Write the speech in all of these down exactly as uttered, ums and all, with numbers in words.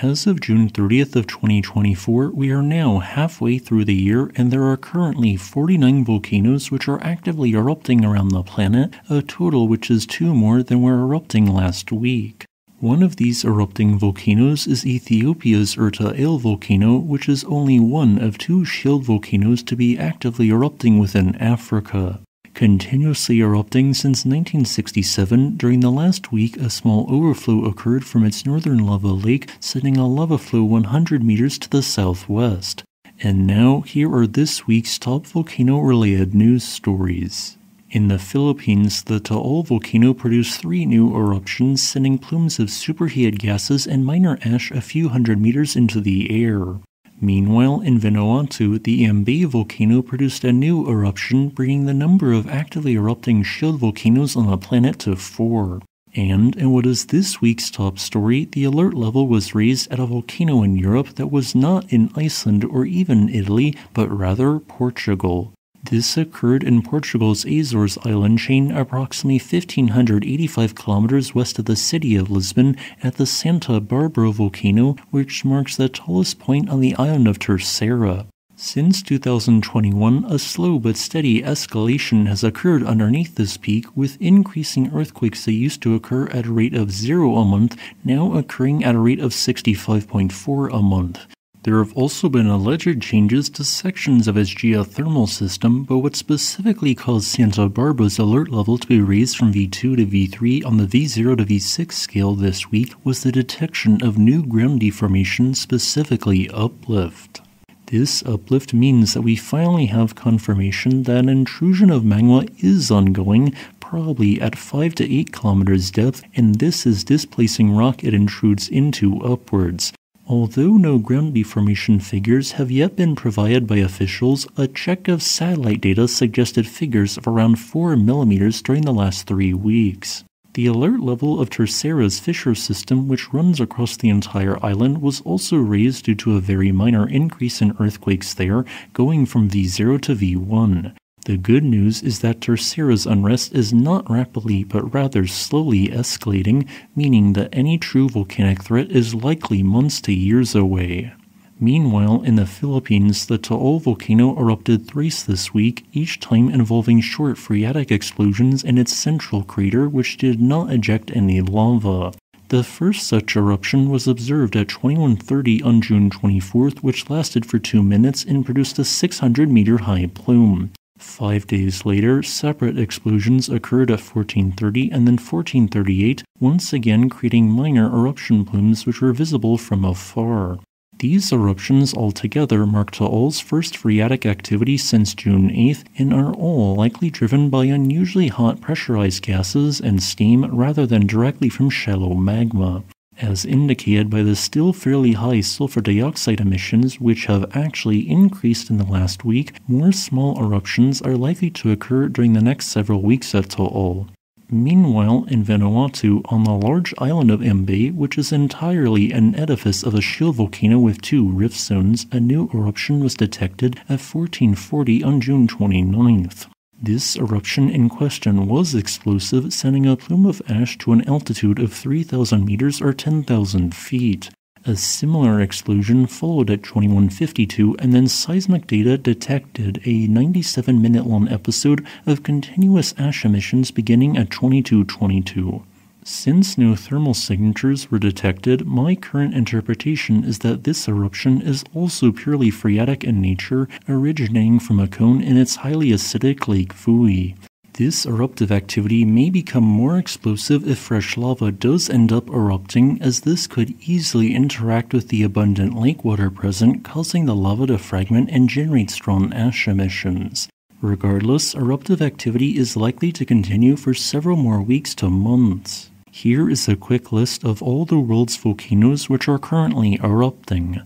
As of June thirtieth of twenty twenty-four, we are now halfway through the year, and there are currently forty-nine volcanoes which are actively erupting around the planet, a total which is two more than were erupting last week. One of these erupting volcanoes is Ethiopia's Erta Ale volcano, which is only one of two shield volcanoes to be actively erupting within Africa. Continuously erupting since nineteen sixty-seven, during the last week a small overflow occurred from its northern lava lake, setting a lava flow one hundred meters to the southwest. And now, here are this week's top volcano-related news stories. In the Philippines, the Taal volcano produced three new eruptions, sending plumes of superheated gases and minor ash a few hundred meters into the air. Meanwhile, in Vanuatu, the Ambae volcano produced a new eruption, bringing the number of actively erupting shield volcanoes on the planet to four. And, in what is this week's top story, the alert level was raised at a volcano in Europe that was not in Iceland or even Italy, but rather Portugal. This occurred in Portugal's Azores island chain, approximately one thousand five hundred eighty-five kilometers west of the city of Lisbon, at the Santa Barbara volcano, which marks the tallest point on the island of Terceira. Since two thousand twenty-one, a slow but steady escalation has occurred underneath this peak, with increasing earthquakes that used to occur at a rate of zero a month, now occurring at a rate of sixty-five point four a month. There have also been alleged changes to sections of its geothermal system, but what specifically caused Santa Barbara's alert level to be raised from V two to V three on the V zero to V six scale this week was the detection of new ground deformation, specifically uplift. This uplift means that we finally have confirmation that an intrusion of magma is ongoing, probably at five to eight kilometers depth, and this is displacing rock it intrudes into upwards. Although no ground deformation figures have yet been provided by officials, a check of satellite data suggested figures of around four millimeters during the last three weeks. The alert level of Terceira's fissure system, which runs across the entire island, was also raised due to a very minor increase in earthquakes there, going from V zero to V one. The good news is that Terceira's unrest is not rapidly but rather slowly escalating, meaning that any true volcanic threat is likely months to years away. Meanwhile, in the Philippines, the Taal volcano erupted thrice this week, each time involving short phreatic explosions in its central crater, which did not eject any lava. The first such eruption was observed at twenty-one thirty on June twenty-fourth, which lasted for two minutes and produced a six hundred meter high plume. Five days later, separate explosions occurred at fourteen thirty and then fourteen thirty-eight, once again creating minor eruption plumes which were visible from afar. These eruptions altogether mark Taal's first phreatic activity since June eighth and are all likely driven by unusually hot pressurized gases and steam rather than directly from shallow magma, as indicated by the still fairly high sulfur dioxide emissions, which have actually increased in the last week. More small eruptions are likely to occur during the next several weeks at Taal. Meanwhile, in Vanuatu, on the large island of Ambae, which is entirely an edifice of a shield volcano with two rift zones, a new eruption was detected at fourteen forty on June twenty-ninth. This eruption in question was explosive, sending a plume of ash to an altitude of three thousand meters or ten thousand feet. A similar explosion followed at twenty-one fifty-two, and then seismic data detected a ninety-seven minute long episode of continuous ash emissions beginning at twenty-two twenty-two. Since no thermal signatures were detected, my current interpretation is that this eruption is also purely phreatic in nature, originating from a cone in its highly acidic lake Fui. This eruptive activity may become more explosive if fresh lava does end up erupting, as this could easily interact with the abundant lake water present, causing the lava to fragment and generate strong ash emissions. Regardless, eruptive activity is likely to continue for several more weeks to months. Here is a quick list of all the world's volcanoes which are currently erupting.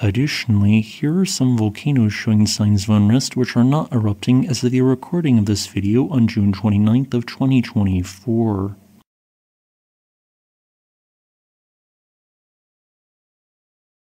Additionally, here are some volcanoes showing signs of unrest which are not erupting as of the recording of this video on June twenty-ninth of twenty twenty-four.